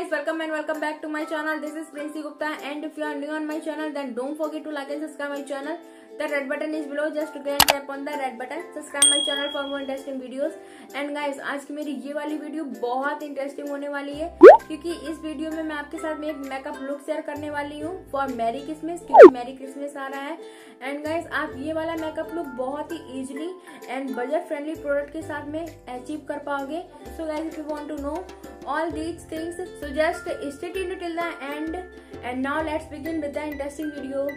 guys, welcome and welcome back to my channel. This is Princy Gupta, and if you are new on my channel, then don't forget to like and subscribe my channel. The red button is below. Just click and tap on the red button. Subscribe my channel for more interesting videos. And guys, आज की मेरी ये वाली video बहुत interesting होने वाली है, क्योंकि इस वीडियो में मैं आपके साथ में एक मेकअप लुक शेयर करने वाली हूँ फॉर मैरी क्रिसमस, क्योंकि मैरी क्रिसमस आ रहा है। एंड गाइज, आप ये वाला मेकअप लुक बहुत ही easily and budget friendly product के साथ में अचीव कर पाओगे। So guys, if you want to know all these things, so just stay tuned till the end. And now let's begin with the interesting video.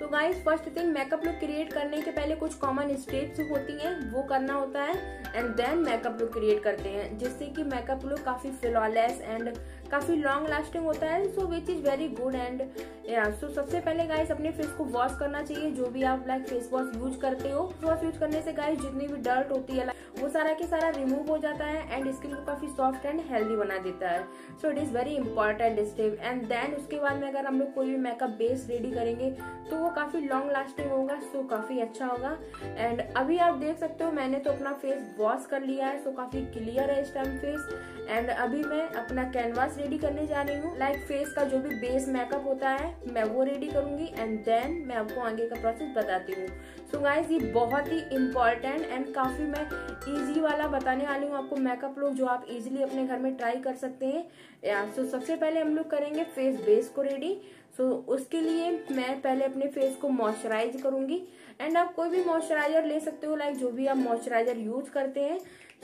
So guys, first thing, makeup look create करने के पहले कुछ common steps होती हैं, वो करना होता है, and then makeup look create करते हैं, जिससे कि makeup look काफी flawless and काफ़ी लॉन्ग लास्टिंग होता है। So which is very good and yeah so सबसे पहले गाइस अपने फेस को वॉश करना चाहिए, जो भी आप लाइक फेस वॉश यूज करते हो। फेस वॉश यूज करने से गाइस जितनी भी डर्ट होती है वो सारा के सारा रिमूव हो जाता है एंड स्किन को काफ़ी सॉफ्ट एंड हेल्दी बना देता है। So it is very important step. And then उसके बाद में अगर हम लोग कोई भी मेकअप बेस रेडी करेंगे तो वो काफ़ी लॉन्ग लास्टिंग होगा, सो काफ़ी अच्छा होगा। एंड अभी आप देख सकते हो मैंने तो अपना फेस वॉश कर लिया है, सो काफ़ी क्लियर है इस टाइम फेस। एंड अभी मैं अपना कैनवास रेडी करने जा रही हूँ, लाइक फेस का जो भी बेस मेकअप होता है मैं वो रेडी करूँगी एंड देन मैं आपको आगे का प्रोसेस बताती हूँ। सो गाइस, ये बहुत ही इम्पॉर्टेंट एंड काफ़ी मैं इजी वाला बताने वाली हूँ आपको मेकअप लुक, जो आप इजीली अपने घर में ट्राई कर सकते हैं। सो सबसे पहले हम लोग करेंगे फेस बेस को रेडी। सो उसके लिए मैं पहले अपने फेस को मॉइस्चराइज करूँगी एंड आप कोई भी मॉइस्चराइजर ले सकते हो, लाइक जो भी आप मॉइस्चराइजर यूज करते हैं।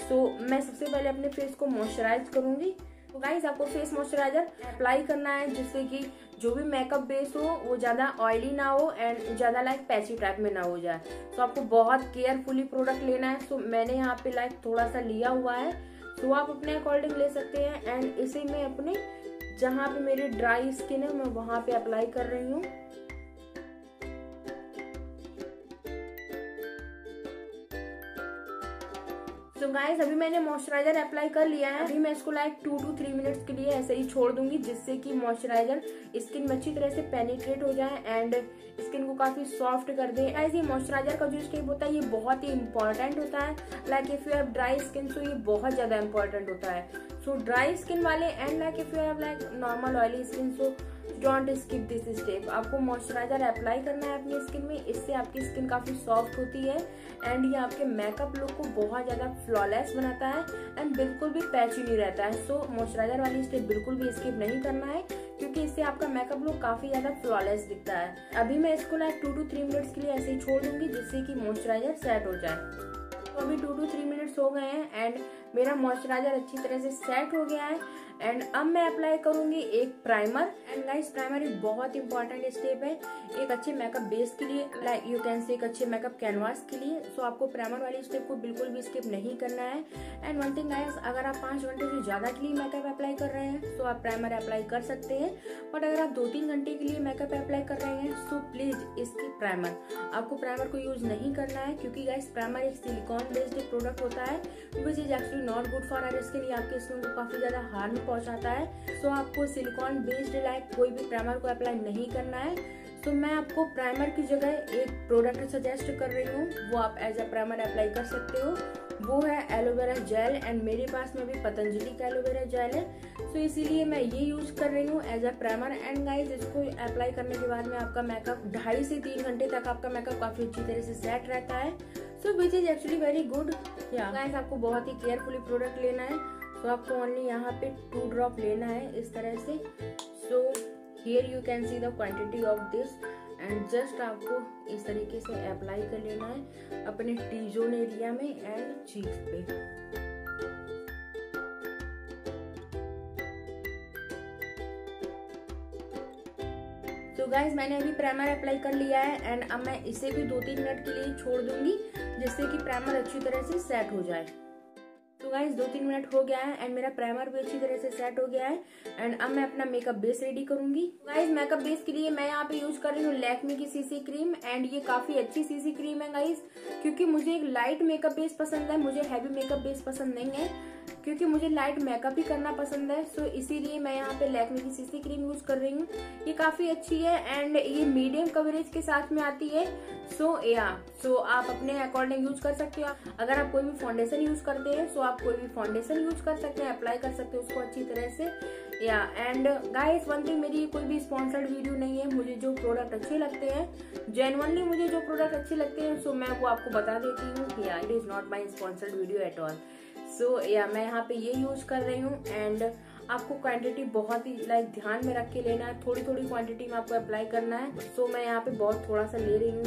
सो मैं सबसे पहले अपने फेस को मॉइस्चराइज करूँगी। तो गाइस, आपको फेस मॉइस्चराइजर अप्लाई करना है, जिससे कि जो भी मेकअप बेस हो वो ज़्यादा ऑयली ना हो एंड ज़्यादा लाइक पैची टाइप में ना हो जाए। तो आपको बहुत केयरफुली प्रोडक्ट लेना है। सो मैंने यहाँ पे लाइक थोड़ा सा लिया हुआ है, तो आप अपने अकॉर्डिंग ले सकते हैं। एंड इसे मैं अपने जहाँ पे मेरी ड्राई स्किन है मैं वहाँ पे अप्लाई कर रही हूँ। तो गाइस, अभी मैंने मॉइस्चराइजर अप्लाई कर लिया है। अभी मैं इसको लाइक 2 to 3 मिनट्स के लिए ऐसे ही छोड़ दूंगी, जिससे कि मॉइस्चराइजर स्किन में अच्छी तरह से पेनिट्रेट हो जाए एंड स्किन को काफ़ी सॉफ्ट कर दे। गाइस, ये मॉइस्चराइजर का जो स्टेप होता है ये बहुत ही इंपॉर्टेंट होता है, like if you have dry skin, so ये बहुत ज़्यादा इंपॉर्टेंट होता है। सो ड्राई स्किन वाले and like if you have like normal oily skin, so don't skip this step. आपको मॉइस्चराइजर अप्लाई करना है अपनी स्किन में, इससे आपकी स्किन काफ़ी सॉफ्ट होती है एंड ये आपके मेकअप लुक को बहुत ज़्यादा फ्लॉलेस बनाता है एंड बिल्कुल भी पैची नहीं रहता है। सो मॉइस्चराइजर वाली स्टेप बिल्कुल भी स्किप नहीं करना है, क्योंकि इससे आपका मेकअप लुक काफ़ी ज़्यादा फ्लॉलेस दिखता है। अभी मैं इसको लाइक 2 to 3 मिनट्स के लिए ऐसे ही छोड़ दूँगी, जिससे कि मॉइस्चराइजर सेट हो जाए। तो अभी 2 to 3 मिनट्स हो गए हैं एंड मेरा मॉइस्चराइजर अच्छी तरह से सेट हो गया है। एंड अब मैं अप्लाई करूँगी एक प्राइमर। एंड गाइस, प्राइमर एक बहुत इंपॉर्टेंट स्टेप है एक अच्छे मेकअप बेस के लिए, लाइक यू कैन से एक अच्छे मेकअप कैनवास के लिए। सो आपको प्राइमर वाली स्टेप को बिल्कुल भी स्किप नहीं करना है। एंड वन थिंग गाइस, अगर आप 5 घंटे से ज़्यादा के लिए मेकअप अप्लाई कर रहे हैं तो आप प्राइमर अप्लाई कर सकते हैं, बट अगर आप 2-3 घंटे के लिए मेकअप अप्लाई कर रहे हैं तो प्लीज़ इसकी प्राइमर, आपको प्राइमर को यूज़ नहीं करना है, क्योंकि गाइस प्राइमर एक सिलिकॉन बेस्ड प्रोडक्ट होता है, which is actually not good for our skin. ये आपकी स्किन को काफ़ी ज़्यादा हार्म पहुंचाता है। सो आपको सिलिकॉन बेस्ड लाइक कोई भी प्राइमर को अप्लाई नहीं करना है। तो मैं आपको प्राइमर की जगह एक प्रोडक्ट सजेस्ट कर रही हूँ, वो आप एज अ प्राइमर अप्लाई कर सकते हो, वो है एलोवेरा जेल। एंड मेरे पास में भी पतंजलि का एलोवेरा जेल है, सो इसीलिए मैं ये यूज़ कर रही हूँ as a primer. And guys, इसको अप्लाई करने के बाद में आपका मेकअप 2.5 से 3 घंटे तक आपका मेकअप काफ़ी अच्छी तरह से सेट रहता है। So which is actually very good. Guys, आपको बहुत ही केयरफुली प्रोडक्ट लेना है, तो आपको ओनली यहाँ पे 2 ड्रॉप लेना है इस तरह से। So here you can see the quantity of this and just आपको इस तरीके से अप्लाई कर लेना है अपने टी-जोन एरिया में एंड चीक्स पे। तो गाइस, मैंने अभी प्राइमर अप्लाई कर लिया है एंड अब मैं इसे भी 2-3 मिनट के लिए छोड़ दूंगी, जिससे कि प्राइमर अच्छी तरह से सेट हो जाए। तो गाइस, 2-3 मिनट हो गया है एंड मेरा प्राइमर भी अच्छी तरह से सेट हो गया है एंड अब मैं अपना मेकअप बेस रेडी करूंगी। गाइस, मेकअप बेस के लिए मैं यहाँ पे यूज कर रही हूँ लैक्मे की सीसी क्रीम। एंड ये काफ़ी अच्छी सीसी क्रीम है गाइस, क्योंकि मुझे एक लाइट मेकअप बेस पसंद है, मुझे हैवी मेकअप बेस पसंद नहीं है, क्योंकि मुझे लाइट मेकअप ही करना पसंद है। सो इसीलिए मैं यहाँ पे लैक्मे की सीसी क्रीम यूज कर रही हूँ। ये काफी अच्छी है एंड ये मीडियम कवरेज के साथ में आती है। सो आप अपने अकॉर्डिंग यूज कर सकते हो। अगर आप कोई भी फाउंडेशन यूज करते हैं तो आप कोई भी फाउंडेशन यूज कर सकते हैं, अप्लाई कर सकते हो उसको अच्छी तरह से। या एंड गाइस वन थिंग, मेरी कोई भी स्पॉन्सर्ड वीडियो नहीं है। मुझे जो प्रोडक्ट अच्छे लगते हैं, जेन्युइनली मुझे जो प्रोडक्ट अच्छे लगते हैं सो मैं वो आपको बता देती हूँ। Yeah it is not my sponsored video at all. So yeah मैं यहाँ पे ये यूज कर रही हूँ एंड आपको क्वांटिटी बहुत ही ध्यान में रख के लेना है। थोड़ी थोड़ी क्वांटिटी में आपको अप्लाई करना है। सो मैं यहाँ पे बहुत थोड़ा सा ले रही हूँ।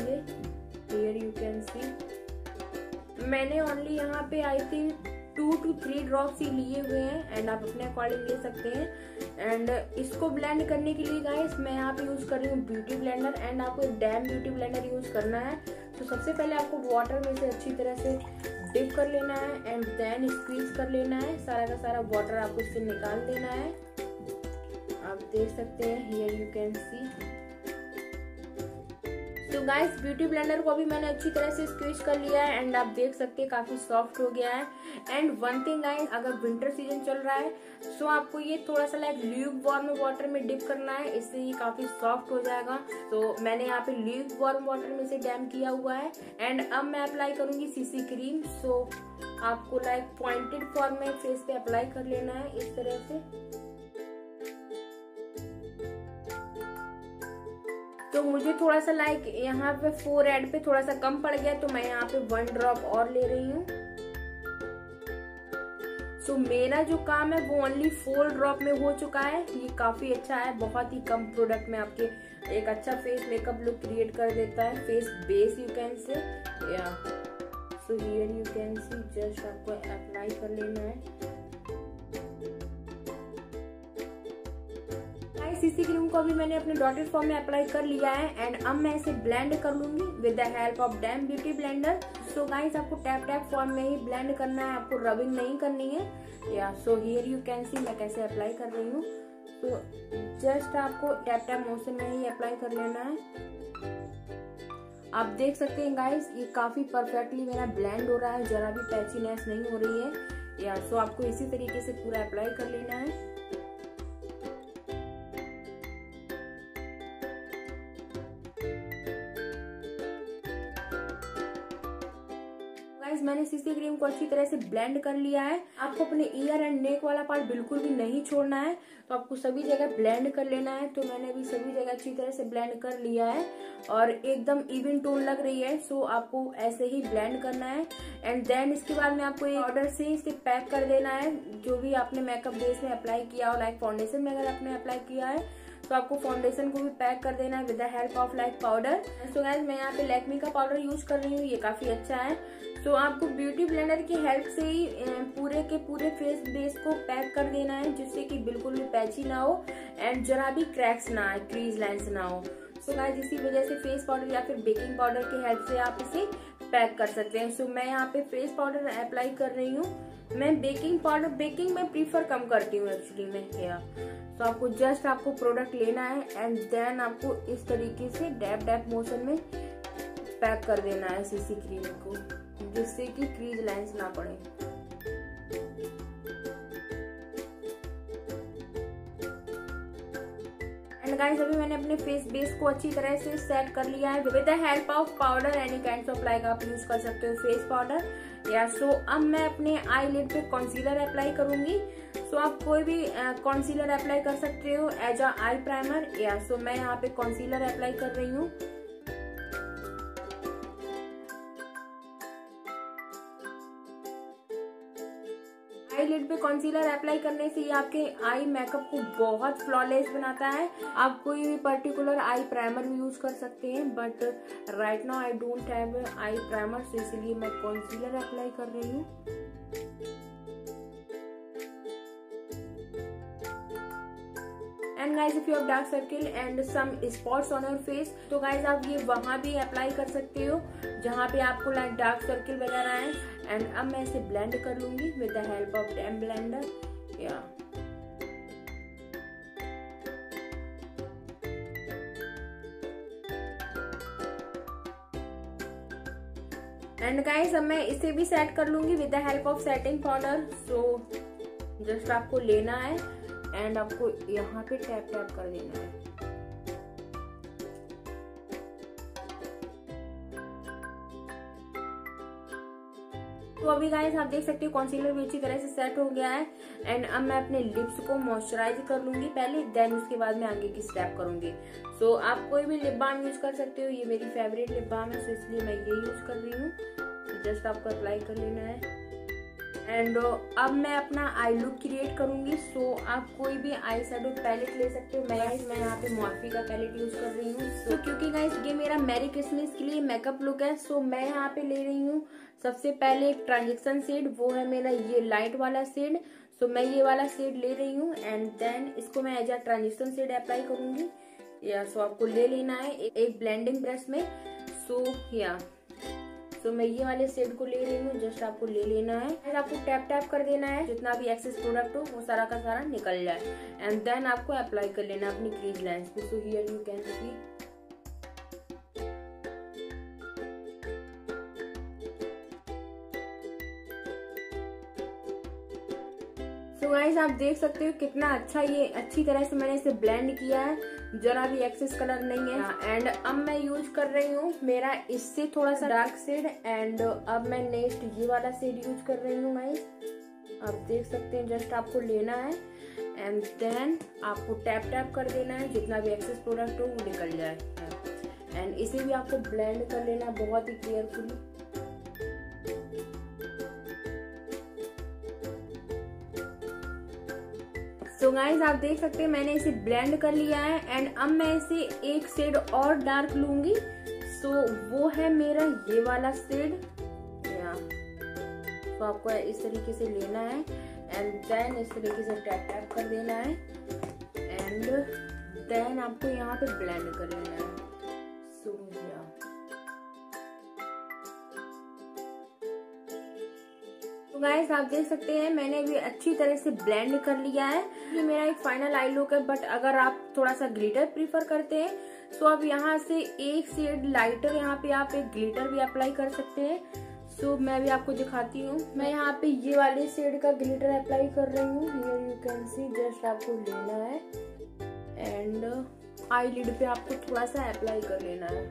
हियर यू कैन सी मैंने ओनली यहाँ पे आई थिंक 2 to 3 ड्रॉप्स ही लिए हुए हैं एंड आप अपने अकॉर्डिंग ले सकते हैं। एंड इसको ब्लेंड करने के लिए गाइस मैं यहाँ पे यूज कर रही हूँ ब्यूटी ब्लेंडर। एंड आपको डैम ब्यूटी ब्लेंडर यूज करना है। तो सबसे पहले आपको वाटर में से अच्छी तरह से डिप कर लेना है एंड देन स्क्वीज कर लेना है। सारा का सारा वाटर आपको इससे निकाल देना है। आप देख सकते हैं, हियर यू कैन सी। तो गाइस ब्यूटी ब्लेंडर को भी मैंने अच्छी तरह से स्क्वीज कर लिया है एंड आप देख सकते हैं काफी सॉफ्ट हो गया है। एंड वन थिंग गाइस, अगर विंटर सीजन चल रहा है सो आपको ये थोड़ा सा ल्यूक वार्म वाटर में डिप करना है, इससे ये काफी सॉफ्ट हो जाएगा। तो मैंने यहाँ पे ल्यूक वार्म वाटर में से डैम किया हुआ है एंड अब मैं अप्लाई करूंगी सीसी क्रीम। सो आपको पॉइंटेड फॉर्म में फेस पे अप्लाई कर लेना है इस तरह से। तो मुझे थोड़ा सा यहाँ पे फोरहेड पे थोड़ा सा कम पड़ गया तो मैं यहाँ पे 1 ड्रॉप और ले रही हूँ। सो मेरा जो काम है वो ओनली 4 ड्रॉप में हो चुका है। ये काफी अच्छा है, बहुत ही कम प्रोडक्ट में आपके एक अच्छा फेस मेकअप लुक क्रिएट कर देता है, phase base you can say. Yeah so here you can see, just आपको अप्लाई कर लेना है। सीसी क्रीम को भी मैंने अपने डॉटेड फॉर्म में अप्लाई कर लिया है एंड अब मैं इसे ब्लेंड कर लूंगी with the help of damp beauty blender. So guys आपको टैप टैप फॉर्म में ही ब्लेंड करना है, आपको रबिंग नहीं करनी है। Yeah so here you can see मैं कैसे अप्लाई कर रही हूँ। तो जस्ट आपको टैप टैप मोशन में ही अप्लाई कर लेना है। आप देख सकते हैं गाइस ये काफी परफेक्टली मेरा ब्लेंड हो रहा है, जरा भी पैचीनेस नहीं हो रही है। या सो आपको इसी तरीके से पूरा अप्लाई कर लेना है। मैंने सीसी क्रीम को अच्छी तरह से ब्लेंड कर लिया है। आपको अपने ईयर एंड नेक वाला पार्ट बिल्कुल भी नहीं छोड़ना है, तो आपको सभी जगह ब्लेंड कर लेना है। तो मैंने भी सभी जगह अच्छी तरह से ब्लेंड कर लिया है और एकदम इवन टोन लग रही है। सो आपको ऐसे ही ब्लेंड करना है एंड देन इसके बाद में आपको एक पाउडर से इसे पैक कर देना है। जो भी आपने मेकअप बेस में अप्लाई किया हो, लाइक फाउंडेशन में अगर आपने अप्लाई किया है तो आपको फाउंडेशन को भी पैक कर देना है with the help of like powder. So guys मैं यहाँ पे लैक्मे का पाउडर यूज कर रही हूँ, ये काफी अच्छा है। तो आपको ब्यूटी ब्लेंडर की हेल्प से ही पूरे के पूरे फेस बेस को पैक कर देना है, जिससे कि बिल्कुल भी पैची ना हो एंड जरा भी क्रैक्स ना आए, क्रीज लाइन्स ना हो। सो गाइस इसी वजह से फेस पाउडर या फिर बेकिंग पाउडर की हेल्प से आप इसे पैक कर सकते हैं। सो मैं यहाँ पे फेस पाउडर अप्लाई कर रही हूँ। मैं बेकिंग पाउडर मैं प्रीफर कम करती हूँ एक्चुअली मैं। तो आपको जस्ट आपको प्रोडक्ट लेना है एंड देन आपको इस तरीके से डैप डैप मोशन में पैक कर देना है सीसी क्रीम को, जिससे कि क्रीज लाइंस ना पड़े। एंड गाइस अभी मैंने अपने फेस बेस को अच्छी तरह से सेट कर लिया है with the help of powder. Any kind of like आप यूज कर सकते हो फेस पाउडर। या सो अब मैं अपने आईलिड पे कंसीलर अप्लाई करूंगी। सो आप कोई भी कंसीलर अप्लाई कर सकते हो एज अ आई प्राइमर। या सो मैं यहाँ पे कंसीलर अप्लाई कर रही हूँ। आई लिड पे कंसीलर अप्लाई करने से ये आपके आई मेकअप को बहुत फ्लॉलेस बनाता है। आप कोई भी पर्टिकुलर आई प्राइमर भी यूज कर सकते हैं, but right now I don't have eye primer, so इसलिए मैं कंसीलर अप्लाई कर रही हूँ। And guys, if you have dark circle and some spots on your face, तो guys आप ये वहाँ भी अप्लाई कर सकते हो जहाँ पे आपको लाइक डार्क सर्किल वगैरह है। एंड अब मैं इसे ब्लेंड कर लूंगी with the help of damp blender. Yeah and guys अब मैं इसे भी सेट कर लूंगी with the help of setting powder. So just आपको लेना है एंड आपको यहाँ पे टैप टैप कर देना है। तो अभी गाइस आप देख सकते हो कंसीलर भी अच्छी तरह से सेट हो गया है एंड अब मैं अपने लिप्स को मॉइस्चराइज कर लूंगी पहले, देन उसके बाद मैं आगे की स्टेप करूंगी। सो आप कोई भी लिप बाम यूज कर सकते हो, ये मेरी फेवरेट लिप बाम है, सो इसलिए मैं ये यूज कर रही हूँ। जस्ट आपको अप्लाई कर लेना है एंड अब मैं अपना आई लुक क्रिएट करूंगी। सो आप कोई भी आई शेडो पैलेट ले सकते हो। मैं यहाँ पे मॉर्फी का पैलेट यूज कर रही हूँ। सो क्योंकि गाइस ये मेरा मैरी क्रिसमस के लिए मेकअप लुक है, सो मैं यहाँ पे ले रही हूँ सबसे पहले एक ट्रांजेक्शन शेड, वो है मेरा ये लाइट वाला शेड। सो मैं ये वाला शेड ले रही हूँ एंड देन इसको मैं as a transaction shade apply करूंगी। या सो आपको ले लेना है एक ब्लेंडिंग ब्रश में। सो या तो मैं ये वाले शेड को ले रही हूँ। जस्ट आपको ले लेना है एंड आपको टैप टैप कर देना है, जितना भी एक्सेस प्रोडक्ट हो वो सारा का सारा निकल जाए एंड देन आपको अप्लाई कर लेना अपनी क्रीज लाइंस पे। So here you can see guys आप देख सकते हो कितना अच्छा ये अच्छी तरह से मैंने इसे ब्लेंड किया है, जरा भी एक्सेस कलर नहीं है। एंड अब मैं यूज कर रही हूँ मेरा इससे थोड़ा सा डार्क शेड एंड अब मैं नेक्स्ट ये वाला शेड यूज कर रही हूँ। गाइस आप देख सकते हैं, जस्ट आपको लेना है एंड देन आपको टैप टैप कर देना है, जितना भी एक्सेस प्रोडक्ट हो वो निकल जाए एंड इसे भी आपको ब्लेंड कर लेना है बहुत ही केयरफुली। तो गाइस आप देख सकते हैं मैंने इसे ब्लेंड कर लिया है एंड अब मैं इसे एक शेड और डार्क लूंगी। सो वो है मेरा ये वाला शेड। तो आपको इस तरीके से लेना है एंड देन इस तरीके से टैप टैप कर देना है एंड देन आपको यहाँ पे ब्लेंड कर लेना है। सो गाइस आप देख सकते हैं मैंने भी अच्छी तरह से ब्लेंड कर लिया है। ये मेरा एक फाइनल आई लुक है, बट अगर आप थोड़ा सा ग्लिटर प्रीफर करते हैं तो आप यहाँ से एक शेड लाइटर यहाँ पे आप एक ग्लिटर भी अप्लाई कर सकते हैं। सो मैं भी आपको दिखाती हूँ। मैं यहाँ पे ये वाले शेड का ग्लिटर अप्लाई कर रही हूँ। Here you can see, just आपको लेना है एंड आई लिड पे आपको थोड़ा सा अप्लाई कर लेना है।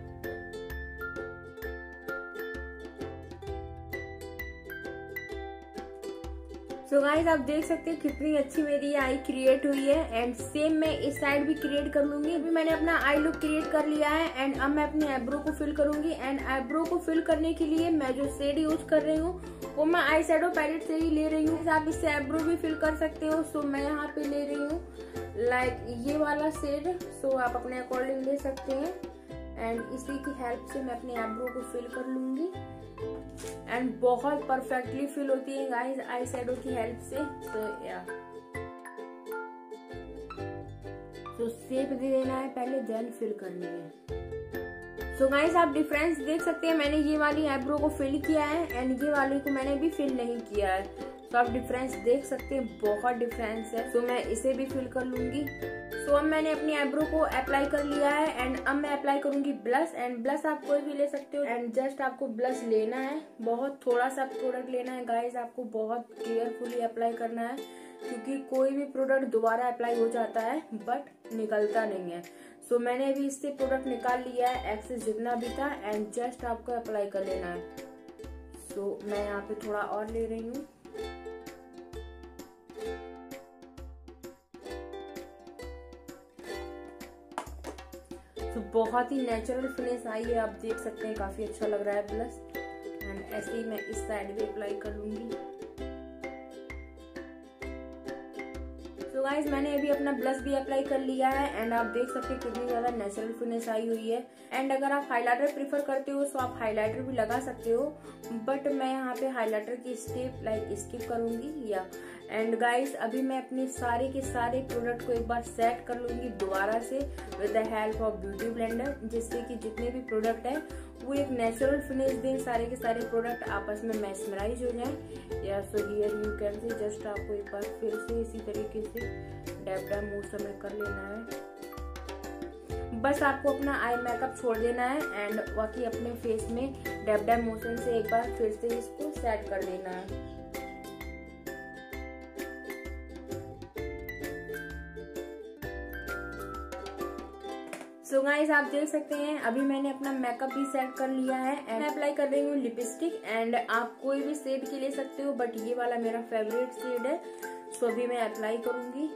सो गाइस आप देख सकते हैं कितनी अच्छी मेरी आई क्रिएट हुई है एंड सेम मैं इस साइड भी क्रिएट कर लूंगी। अभी मैंने अपना आई लुक क्रिएट कर लिया है एंड अब मैं अपने आईब्रो को फिल करूंगी एंड आईब्रो को फिल करने के लिए मैं जो शेड यूज कर रही हूँ वो मैं आई शेडो पैलेट से ही ले रही हूँ। आप इससे आईब्रो भी फिल कर सकते हो। सो मैं यहाँ पे ले रही हूँ लाइक ये वाला शेड। सो आप अपने अकॉर्डिंग ले सकते हैं एंड इसी की हेल्प से मैं अपने आईब्रो को फिल कर लूंगी एंड बहुत परफेक्टली फिल होती है गाइस आई शेडो की हेल्प से। तो या तो शेप दे देना है पहले, देन फिल करनी है। सो गाइस आप डिफरेंस देख सकते हैं, मैंने ये वाली आईब्रो को फिल किया है एंड ये वाली को मैंने भी फिल नहीं किया है। तो आप डिफरेंस देख सकते हैं, बहुत डिफरेंस है। तो मैं इसे भी फिल कर लूंगी। तो अब मैंने अपनी आईब्रो को अप्लाई कर लिया है एंड अब मैं अप्लाई करूंगी ब्लश एंड ब्लश आप कोई भी ले सकते हो एंड जस्ट आपको ब्लश लेना है, बहुत थोड़ा सा प्रोडक्ट लेना है। गाइस आपको बहुत केयरफुली अप्लाई करना है क्योंकि कोई भी प्रोडक्ट दोबारा अप्लाई हो जाता है बट निकलता नहीं है। सो मैंने भी इससे प्रोडक्ट निकाल लिया है, एक्सेस जितना भी था, एंड जस्ट आपको अप्लाई कर लेना है। सो मैं यहाँ पे थोड़ा और ले रही हूँ। तो बहुत ही नेचुरल फिनिश आई है, आप देख सकते हैं काफ़ी अच्छा लग रहा है प्लस एंड ऐसे ही मैं इस साइड भी अप्लाई कर लूँगी। तो गाइज मैंने अभी अपना ब्लश भी अप्लाई कर लिया है एंड आप देख सकते हैं कितनी ज़्यादा नेचुरल फिनिश आई हुई है। एंड अगर आप हाइलाइटर प्रीफर करते हो तो आप हाइलाइटर भी लगा सकते हो, बट मैं यहाँ पे हाइलाइटर की स्टेप लाइक स्किप करूँगी। या एंड गाइज अभी मैं अपने सारे के सारे प्रोडक्ट को एक बार सेट कर लूँगी दोबारा से with the help of beauty blender, जिससे कि जितने भी प्रोडक्ट हैं वो एक नेचुरल फिनिश दें, सारे के सारे प्रोडक्ट आपस में मैशमराइज हो जाएं। Yeah so here you can see, just आपको एक बार फिर से इसी तरीके से डैप डैप मोशन में कर लेना है। बस आपको अपना आई मेकअप छोड़ देना है एंड बाकी अपने फेस में डैप डैप मोशन से एक बार फिर से इसको सेट कर देना है। तो गाइस आप देख सकते हैं अभी मैंने अपना मेकअप भी सेट कर लिया है एंड अप्लाई कर रही हूँ लिपस्टिक। एंड आप कोई भी शेड की ले सकते हो बट ये वाला मेरा फेवरेट शेड है सो अभी मैं अप्लाई करूंगी।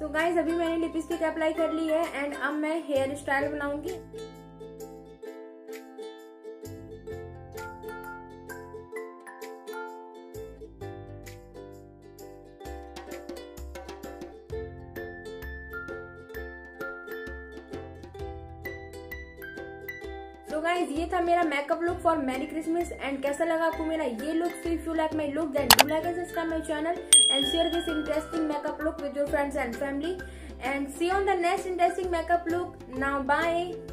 सो गाइस अभी मैंने लिपस्टिक अप्लाई कर ली है एंड अब मैं हेयर स्टाइल बनाऊंगी। तो गाइज ये था मेरा makeup look for merry Christmas and कैसा लगा आपको मेरा ये look. So if you like my look then do like and subscribe my channel and share this interesting makeup look with your friends and family and see on the next interesting makeup look. Now bye.